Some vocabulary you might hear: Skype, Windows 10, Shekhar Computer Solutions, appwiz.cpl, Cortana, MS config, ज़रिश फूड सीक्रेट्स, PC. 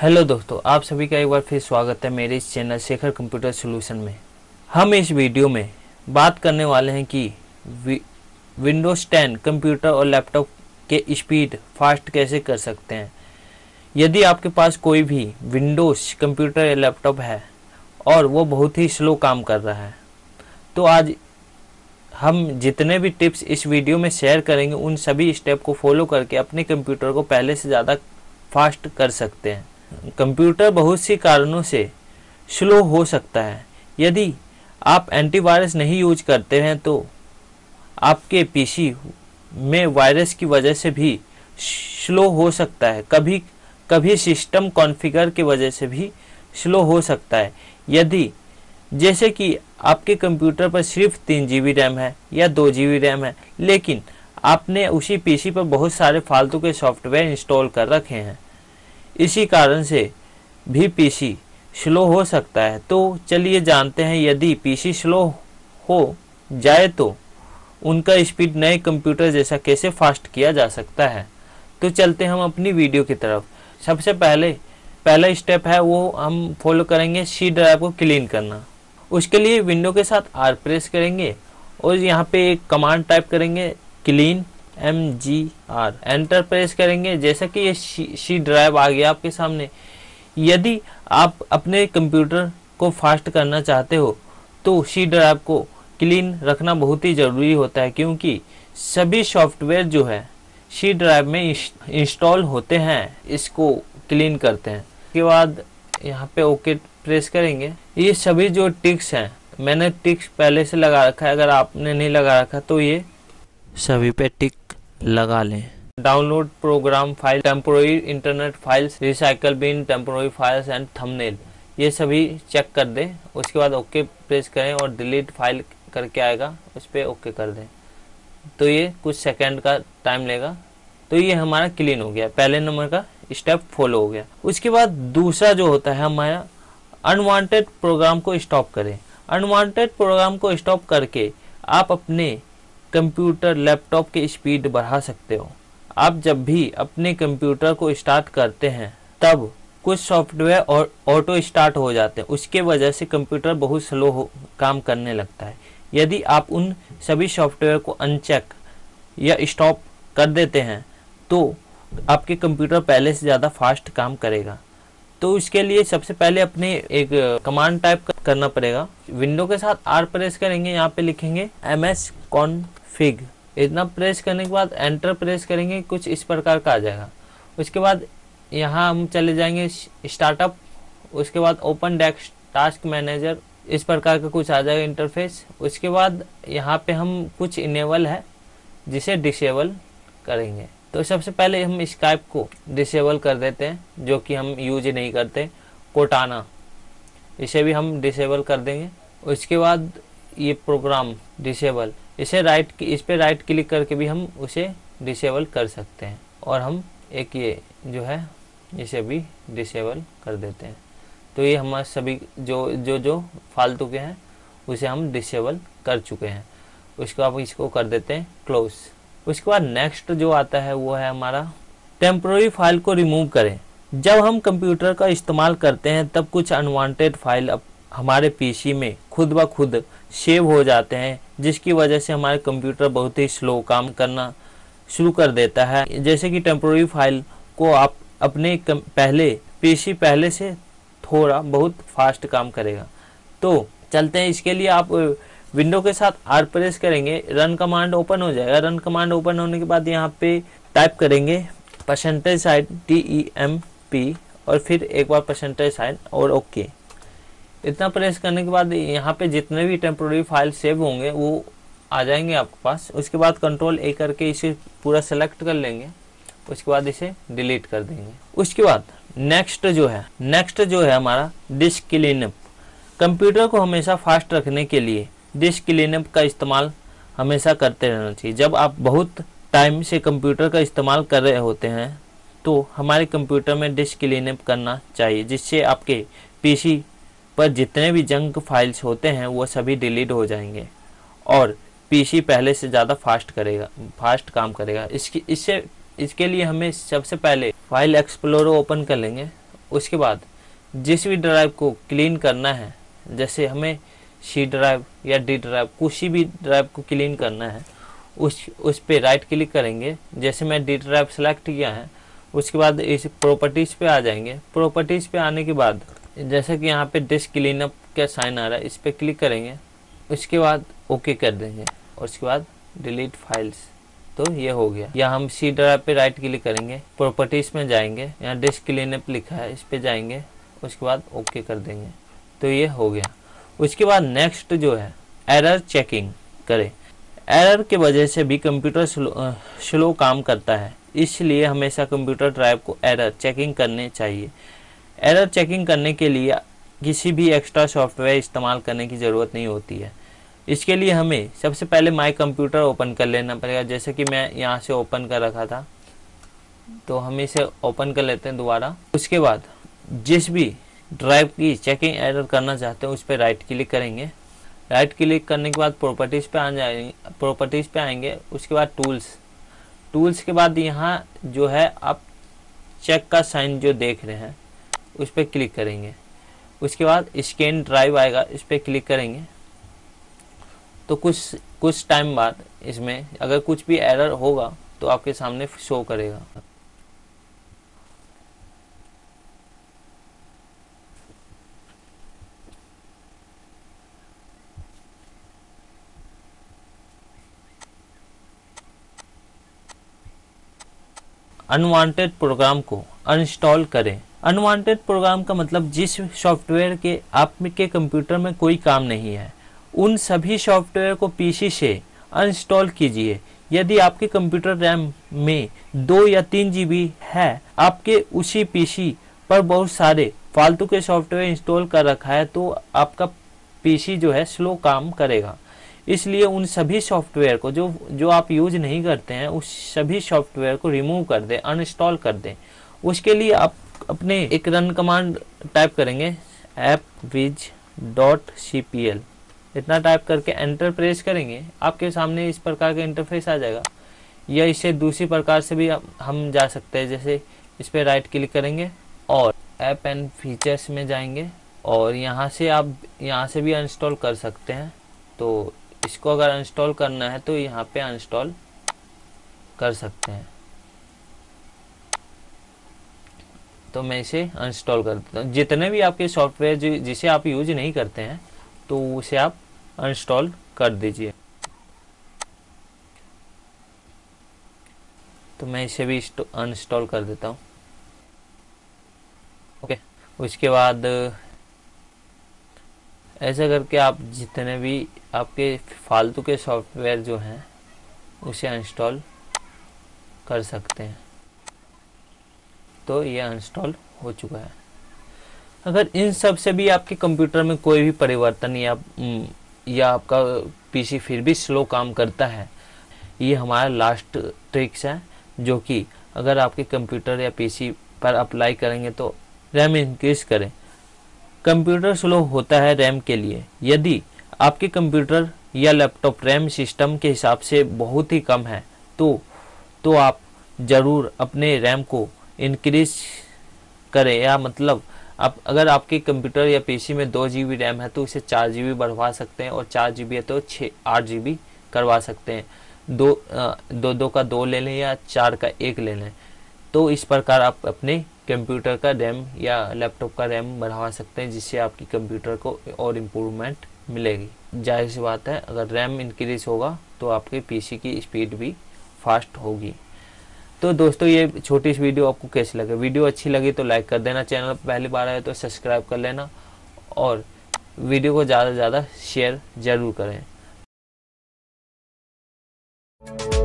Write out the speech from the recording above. Hello दोस्तों, आप सभी का एक बार फिर स्वागत है मेरे इस चैनल शेखर कंप्यूटर सॉल्यूशन में। हम इस वीडियो में बात करने वाले हैं कि विंडोज़ 10 कंप्यूटर और लैपटॉप के स्पीड फास्ट कैसे कर सकते हैं। यदि आपके पास कोई भी विंडोज़ कंप्यूटर या लैपटॉप है और वो बहुत ही स्लो काम कर रहा है, तो आज हम जितने भी टिप्स इस वीडियो में शेयर करेंगे उन सभी स्टेप को फॉलो करके अपने कंप्यूटर को पहले से ज़्यादा फास्ट कर सकते हैं। कंप्यूटर बहुत सी कारणों से स्लो हो सकता है। यदि आप एंटीवायरस नहीं यूज करते हैं तो आपके पीसी में वायरस की वजह से भी स्लो हो सकता है, कभी कभी सिस्टम कॉन्फ़िगर की वजह से भी स्लो हो सकता है। यदि जैसे कि आपके कंप्यूटर पर सिर्फ 3 GB रैम है या 2 GB रैम है, लेकिन आपने उसी पीसी पर बहुत सारे फालतू के सॉफ्टवेयर इंस्टॉल कर रखे हैं, इसी कारण से भी पीसी स्लो हो सकता है। तो चलिए जानते हैं यदि पीसी स्लो हो जाए तो उनका स्पीड नए कंप्यूटर जैसा कैसे फास्ट किया जा सकता है। तो चलते हैं हम अपनी वीडियो की तरफ। सबसे पहला स्टेप है वो हम फॉलो करेंगे सी ड्राइव को क्लीन करना। उसके लिए विंडो के साथ आर प्रेस करेंगे और यहाँ पे एक कमांड टाइप करेंगे क्लीन MGR, एंटर प्रेस करेंगे। जैसा कि ये सी ड्राइव आ गया आपके सामने। यदि आप अपने कंप्यूटर को फास्ट करना चाहते हो तो सी ड्राइव को क्लीन रखना बहुत ही ज़रूरी होता है, क्योंकि सभी सॉफ्टवेयर जो है सी ड्राइव में इंस्टॉल होते हैं। इसको क्लीन करते हैं, उसके बाद यहाँ पे ओके प्रेस करेंगे। ये सभी जो टिक्स हैं, मैंने टिक्स पहले से लगा रखा है, अगर आपने नहीं लगा रखा तो ये सभी पे टिक लगा लें। Download program file, temporary internet files, recycle bin, temporary files and thumbnail, ये सभी चेक कर दें। उसके बाद ओके प्रेस करें और डिलीट फाइल करके आएगा, उस पर ओके कर दें। तो ये कुछ सेकंड का टाइम लेगा। तो ये हमारा क्लीन हो गया, पहले नंबर का स्टेप फॉलो हो गया। उसके बाद दूसरा जो होता है हमारा, अनवांटेड प्रोग्राम को स्टॉप करें। अनवांटेड प्रोग्राम को स्टॉप करके आप अपने कंप्यूटर लैपटॉप की स्पीड बढ़ा सकते हो। आप जब भी अपने कंप्यूटर को स्टार्ट करते हैं तब कुछ सॉफ्टवेयर और ऑटो स्टार्ट हो जाते हैं, उसके वजह से कंप्यूटर बहुत स्लो काम करने लगता है। यदि आप उन सभी सॉफ्टवेयर को अनचेक या स्टॉप कर देते हैं तो आपके कंप्यूटर पहले से ज़्यादा फास्ट काम करेगा। तो इसके लिए सबसे पहले अपने एक कमांड टाइप करना पड़ेगा। विंडो के साथ आर प्रेस करेंगे, यहाँ पे लिखेंगे MS config। इतना प्रेस करने के बाद एंटर प्रेस करेंगे, कुछ इस प्रकार का आ जाएगा। उसके बाद यहाँ हम चले जाएंगे स्टार्टअप, उसके बाद ओपन डेस्क टास्क मैनेजर, इस प्रकार का कुछ आ जाएगा इंटरफेस। उसके बाद यहाँ पे हम कुछ इनेबल है जिसे डिसेबल करेंगे। तो सबसे पहले हम स्काइप को डिसेबल कर देते हैं, जो कि हम यूज नहीं करते। कोटाना, इसे भी हम डिसेबल कर देंगे। उसके बाद ये प्रोग्राम डिसेबल, इसे इस पर राइट क्लिक करके भी हम उसे डिसेबल कर सकते हैं। और हम एक ये जो है इसे भी डिसेबल कर देते हैं। तो ये हमारे सभी जो फालतू के हैं उसे हम डिसेबल कर चुके हैं। उसके बाद इसको कर देते हैं क्लोज। उसके बाद नेक्स्ट जो आता है वो है हमारा टेम्प्रोरी फाइल को रिमूव करें। जब हम कंप्यूटर का इस्तेमाल करते हैं तब कुछ अनवांटेड फाइल हमारे पीसी में खुद ब खुद सेव हो जाते हैं, जिसकी वजह से हमारे कंप्यूटर बहुत ही स्लो काम करना शुरू कर देता है। जैसे कि टेम्पोररी फाइल को आप अपने पहले से थोड़ा बहुत फास्ट काम करेगा। तो चलते हैं, इसके लिए आप विंडो के साथ आर प्रेस करेंगे, रन कमांड ओपन हो जाएगा। रन कमांड ओपन होने के बाद यहाँ पे टाइप करेंगे %IDEMP और फिर एक बार %I और ओके। इतना प्रेस करने के बाद यहाँ पे जितने भी टेम्पोररी फाइल सेव होंगे वो आ जाएंगे आपके पास। उसके बाद कंट्रोल A करके इसे पूरा सेलेक्ट कर लेंगे। उसके बाद इसे डिलीट कर देंगे। उसके बाद नेक्स्ट जो है हमारा डिस्क क्लीनअप। कंप्यूटर को हमेशा फास्ट रखने के लिए डिस्क क्लीनअप का इस्तेमाल हमेशा करते रहना चाहिए। जब आप बहुत टाइम से कंप्यूटर का इस्तेमाल कर रहे होते हैं तो हमारे कंप्यूटर में डिस्क क्लीनअप करना चाहिए, जिससे आपके पीसी पर जितने भी जंक फाइल्स होते हैं वो सभी डिलीट हो जाएंगे और पीसी पहले से ज़्यादा फास्ट काम करेगा। इसके लिए हमें सबसे पहले फाइल एक्सप्लोरर ओपन कर लेंगे। उसके बाद जिस भी ड्राइव को क्लीन करना है, जैसे हमें सी ड्राइव या डी ड्राइव किसी भी ड्राइव को क्लीन करना है, उस पे राइट क्लिक करेंगे। जैसे मैं डी ड्राइव सेलेक्ट किया है, उसके बाद इस प्रॉपर्टीज़ पे आ जाएंगे। प्रॉपर्टीज़ पे आने के बाद जैसा कि यहाँ पे डिस्क क्लीनअप का साइन आ रहा है, इस पर क्लिक करेंगे। उसके बाद ओके कर देंगे और उसके बाद डिलीट फाइल्स, तो ये हो गया। या हम सी ड्राइव पे राइट क्लिक करेंगे, प्रॉपर्टीज़ में जाएंगे, यहाँ डिस्क क्लीनअप लिखा है, इस पर जाएंगे, उसके बाद ओके कर देंगे, तो ये हो गया। उसके बाद नेक्स्ट जो है एरर चेकिंग करें। एरर के वजह से भी कंप्यूटर स्लो काम करता है, इसलिए हमेशा कंप्यूटर ड्राइव को एरर चेकिंग करने चाहिए। एरर चेकिंग करने के लिए किसी भी एक्स्ट्रा सॉफ्टवेयर इस्तेमाल करने की ज़रूरत नहीं होती है। इसके लिए हमें सबसे पहले माय कंप्यूटर ओपन कर लेना पड़ेगा। जैसे कि मैं यहाँ से ओपन कर रखा था, तो हम इसे ओपन कर लेते हैं दोबारा। उसके बाद जिस भी ड्राइव की चेकिंग एरर करना चाहते हैं उस पर राइट क्लिक करेंगे। राइट क्लिक करने के बाद प्रॉपर्टीज़ पे आ जाएंगे, प्रॉपर्टीज़ पे आएंगे, उसके बाद टूल्स के बाद यहाँ जो है आप चेक का साइन जो देख रहे हैं उस पर क्लिक करेंगे। उसके बाद स्कैन ड्राइव आएगा, इस पर क्लिक करेंगे। तो कुछ टाइम बाद इसमें अगर कुछ भी एरर होगा तो आपके सामने शो करेगा। अनवांटेड प्रोग्राम को अनइंस्टॉल करें। अनवांटेड प्रोग्राम का मतलब जिस सॉफ्टवेयर के आपके कंप्यूटर में कोई काम नहीं है, उन सभी सॉफ्टवेयर को पीसी से अनइंस्टॉल कीजिए। यदि आपके कंप्यूटर रैम में 2 या 3 GB है, आपके उसी पीसी पर बहुत सारे फालतू के सॉफ्टवेयर इंस्टॉल कर रखा है, तो आपका पीसी जो है स्लो काम करेगा। इसलिए उन सभी सॉफ्टवेयर को जो आप यूज नहीं करते हैं, उस सभी सॉफ्टवेयर को रिमूव कर दें, अनइंस्टॉल कर दें। उसके लिए आप अपने एक रन कमांड टाइप करेंगे, appwiz.cpl, इतना टाइप करके एंटर प्रेस करेंगे। आपके सामने इस प्रकार का इंटरफेस आ जाएगा। या इसे दूसरी प्रकार से भी हम जा सकते हैं, जैसे इस पर राइट क्लिक करेंगे और ऐप एंड फीचर्स में जाएंगे और यहाँ से आप यहाँ से भी अनइंस्टॉल कर सकते हैं। तो इसको अगर अनइंस्टॉल करना है तो यहाँ पे अनइंस्टॉल कर सकते हैं। तो मैं इसे अनइंस्टॉल कर देता हूँ। जितने भी आपके सॉफ्टवेयर जिसे आप यूज नहीं करते हैं तो उसे आप अनइंस्टॉल कर दीजिए। तो मैं इसे भी अनइंस्टॉल कर देता हूँ। ओके, उसके बाद ऐसा करके आप जितने भी आपके फालतू के सॉफ्टवेयर जो हैं उसे अनइंस्टॉल कर सकते हैं। तो ये अनइंस्टॉल हो चुका है। अगर इन सब से भी आपके कंप्यूटर में कोई भी परिवर्तन या आपका पीसी फिर भी स्लो काम करता है, ये हमारा लास्ट ट्रिक्स है, जो कि अगर आपके कंप्यूटर या पीसी पर अप्लाई करेंगे तो रैम इंक्रीज करें। कंप्यूटर स्लो होता है रैम के लिए। यदि आपके कंप्यूटर या लैपटॉप रैम सिस्टम के हिसाब से बहुत ही कम है तो आप ज़रूर अपने रैम को इंक्रीज करें। या मतलब आप अगर आपके कंप्यूटर या पीसी में 2 GB रैम है तो उसे 4 GB बढ़वा सकते हैं, और 4 GB है तो 8 GB करवा सकते हैं। दो का 2 ले लें या 4 का 1 ले लें। तो इस प्रकार आप अपने कंप्यूटर का रैम या लैपटॉप का रैम बढ़वा सकते हैं, जिससे आपकी कंप्यूटर को और इम्प्रूवमेंट मिलेगी। जाहिर सी बात है, अगर रैम इंक्रीज होगा तो आपके पीसी की स्पीड भी फास्ट होगी। तो दोस्तों, ये छोटी सी वीडियो आपको कैसी लगे? वीडियो अच्छी लगी तो लाइक कर देना, चैनल पर पहली बार आए तो सब्सक्राइब कर लेना, और वीडियो को ज़्यादा से ज़्यादा शेयर ज़रूर करें।